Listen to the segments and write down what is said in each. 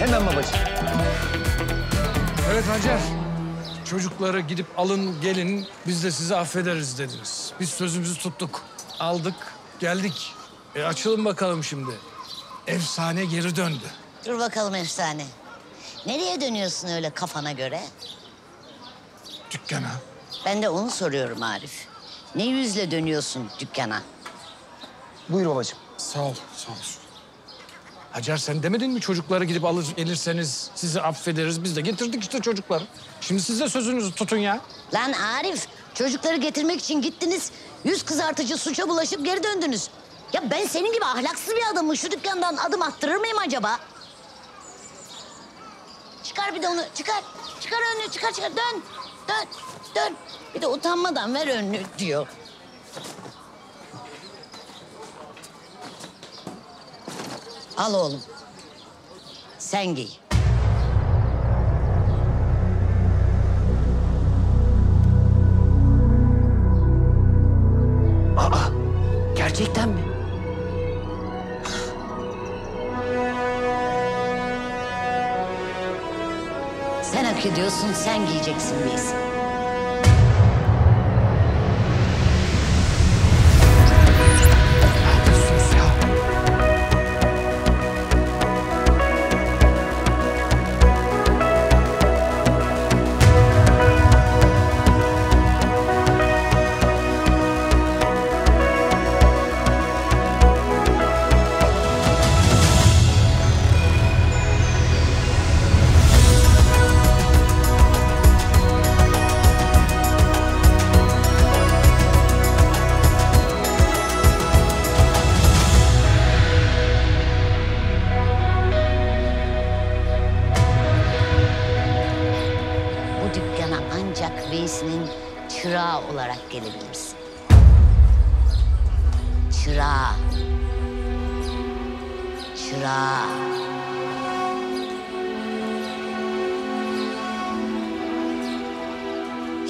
Hemen babacığım. Evet Hacer. Çocukları gidip alın gelin, biz de sizi affederiz dediniz. Biz sözümüzü tuttuk. Aldık, geldik. Açılın bakalım şimdi. Efsane geri döndü. Dur bakalım efsane. Nereye dönüyorsun öyle kafana göre? Dükkana. Ben de onu soruyorum Arif. Ne yüzle dönüyorsun dükkana? Buyur babacığım. Sağ ol, sağ ol. Hacer sen demedin mi çocuklara gidip alır gelirseniz sizi affederiz. Biz de getirdik işte çocukları. Şimdi siz de sözünüzü tutun ya. Lan Arif, çocukları getirmek için gittiniz. Yüz kızartıcı suça bulaşıp geri döndünüz. Ya ben senin gibi ahlaksız bir adamı şu dükkandan adım attırır mıyım acaba? Çıkar bir de onu, çıkar. Çıkar önünü, çıkar çıkar. Dön, dön, dön. Bir de utanmadan ver önünü diyor. Al oğlum. Sen giy. Aa, gerçekten mi? Sen hak ediyorsun, sen giyeceksin biz. Çırağı olarak gelebilirsin. Çırağı. Çırağı.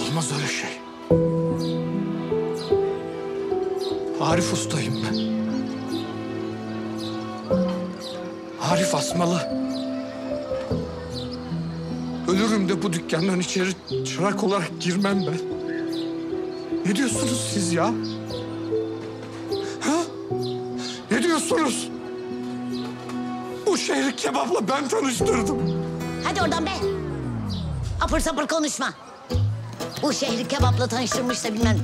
Olmaz öyle şey. Arif ustayım ben. Arif Asmalı. Ölürüm de bu dükkandan içeri çırak olarak girmem ben. Ne diyorsunuz siz ya? Ha? Ne diyorsunuz? Bu şehri kebapla ben tanıştırdım. Hadi oradan be. Apır sapır konuşma. Bu şehri kebapla tanıştırmış da bilmem.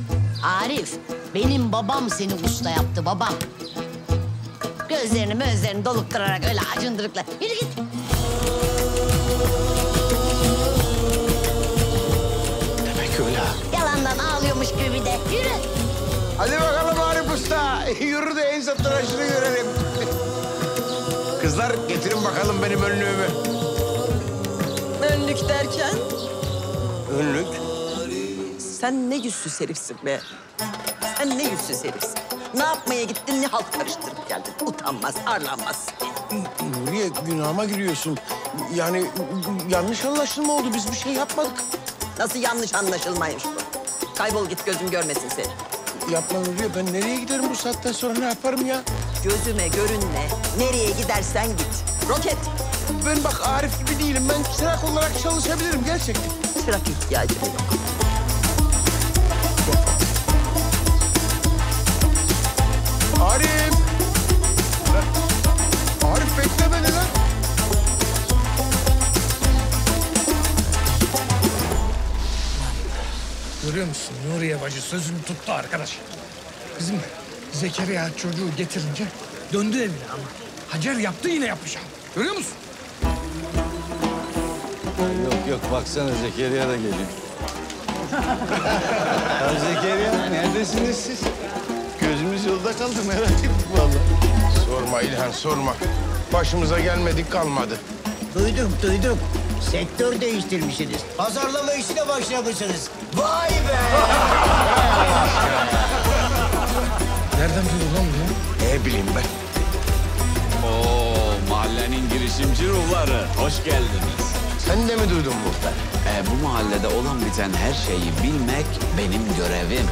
Arif, benim babam seni usta yaptı babam. Gözlerini mözlerini dolukturarak öyle acındırıkla. Yürü git. Yalandan ağlıyormuş gibi de. Yürü. Hadi bakalım Arif Usta. Yürü de en sat tıraşını görelim. Kızlar getirin bakalım benim önlüğümü. Önlük derken? Önlük? Sen ne yüzsüz herifsin be. Sen ne yüzsüz herifsin. Ne yapmaya gittin, ne halt karıştırıp geldin. Utanmaz, arlanmaz. Nuriye, günahıma giriyorsun. Yani yanlış anlaşılma oldu. Biz bir şey yapmadık. Nasıl yanlış anlaşılmaymış bu? Kaybol git, gözüm görmesin seni. Yapma Nuriye, ben nereye giderim bu saatten sonra, ne yaparım ya? Gözüme görünme, nereye gidersen git. Roket! Ben bak Arif gibi değilim, ben çırak olarak çalışabilirim gerçekten. Çırak ihtiyacı yok. Arif! Arif bekle beni lan! Görüyor musun? Nuriye bacı sözünü tuttu arkadaş. Kızım Zekeriya çocuğu getirince döndü evine ama Hacer yaptı yine yapacağım. Görüyor musun? Yok yok baksana Zekeriya da geliyor. Ya Zekeriya neredesiniz siz? Gözümüz yolda kaldı merak ettik vallahi. Sorma İlhan sorma. Başımıza gelmedik kalmadı. Duyduk duyduk. Sektör değiştirmişsiniz. Pazarlama işine başlamışsınız. Vay be! Nereden duydun lan bunu? Ne bileyim ben. Oo, mahallenin girişimci ruhları. Hoş geldiniz. Sen de mi duydun bu? Bu mahallede olan biten her şeyi bilmek benim görevim.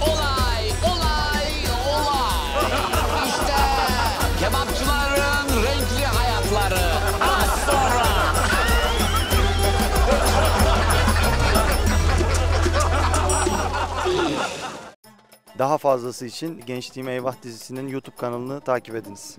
Olay, olay, olay. İşte kebapçıların renkli Daha fazlası için Gençliğim Eyvah dizisinin YouTube kanalını takip ediniz.